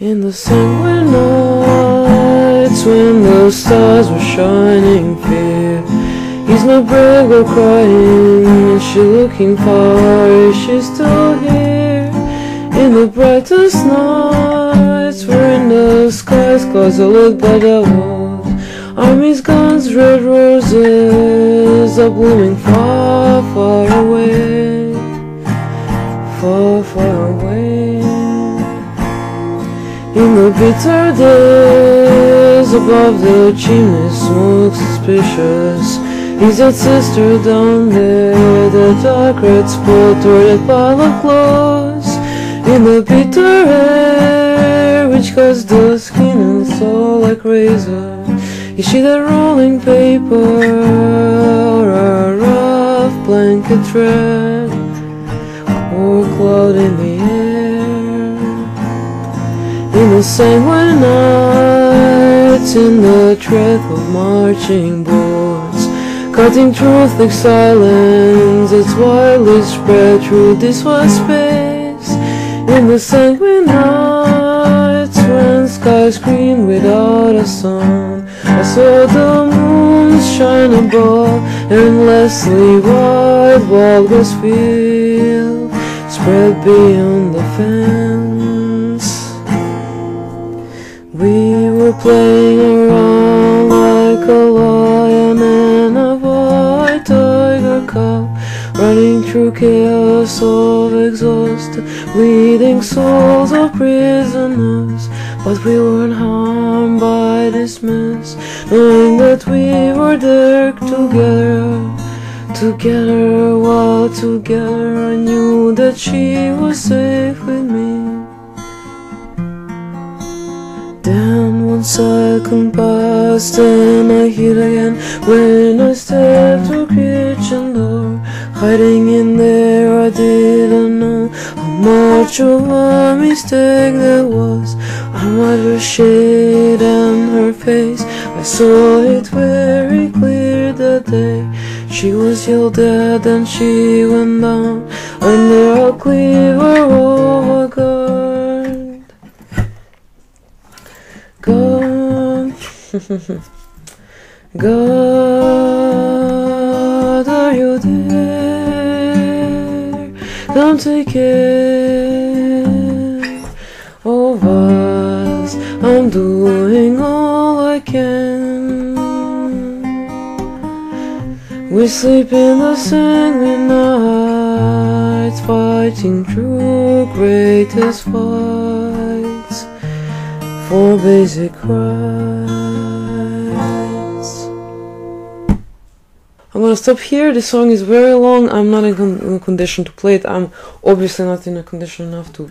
In the sanguine nights, when the stars were shining clear, he's my bride go crying, and she looking far, is she still here? In the brightest nights, when the skies clouds are lit by the walls, armies, guns, red roses are blooming far, far away, far, far away. In the bitter days, above the chimney smoke suspicious, is that sister down there, the dark red spot or that pile of clothes? In the bitter air, which cuts the skin and soul like razor, is she that rolling paper or a rough blanket thread or cloud in the air? In the sanguine nights, in the tread of marching boards, cutting truth like silence, it's widely spread through this wide space. In the sanguine nights, when skies scream without a song, I saw the moon shine above, endlessly wide, wild grass field spread beyond the fence. We were playing around like a lion and a white tiger cub, running through chaos of exhausted, bleeding souls of prisoners. But we weren't harmed by this mess, knowing that we were there together. Together, while together, I knew that she was safe with me. Then one second passed and I hid again when I stepped through kitchen door. Hiding in there, I didn't know how much of a mistake that was. I might have shade and her face, I saw it very clear that day. She was yelled at and she went down under a cleaver of a gun. God, are you there? Come take care of us. I'm doing all I can. We sleep in the sanguine nights, fighting through greatest fights for basic rights. I'm gonna stop here. This song is very long. I'm not in a condition to play it. I'm obviously not in a condition enough to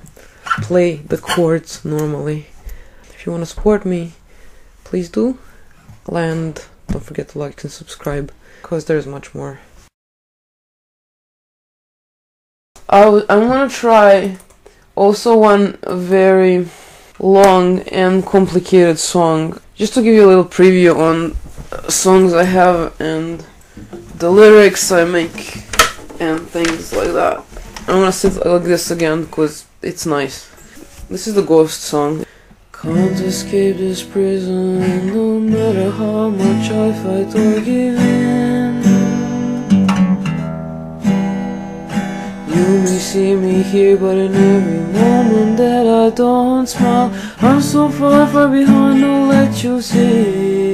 play the chords normally. If you want to support me, please do. And don't forget to like and subscribe, because there's much more. I'm gonna try also one very long and complicated song, just to give you a little preview on songs I have and the lyrics I make and things like that. I'm gonna sit like this again because it's nice. This is the Ghost Song. Can't escape this prison, no matter how much I fight or give in. You may see me here, but in every moment that I don't smile, I'm so far, far behind, don't let you see.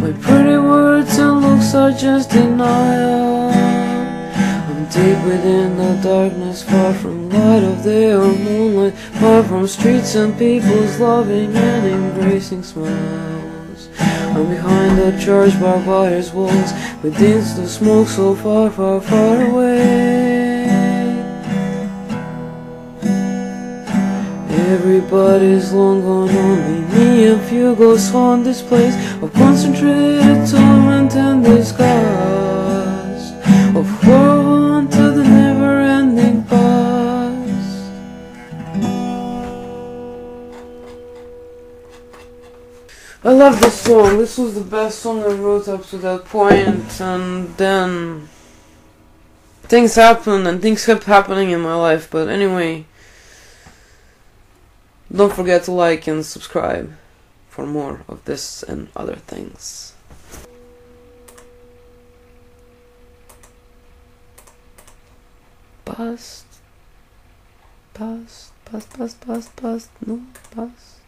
My pretty words and looks are just denial. I'm deep within the darkness, far from light of day or moonlight, far from streets and people's loving and embracing smiles. I'm behind the church barbed wires walls, within the smoke so far, far, far away. Everybody's long gone, only me and few ghosts haunt this place of concentrated torment and disgust, of horror to the never-ending past. I love this song. This was the best song I wrote up to that point, and then things happened and things kept happening in my life, but anyway. Don't forget to like and subscribe for more of this and other things. Past, past, past, past, past, past, no, past.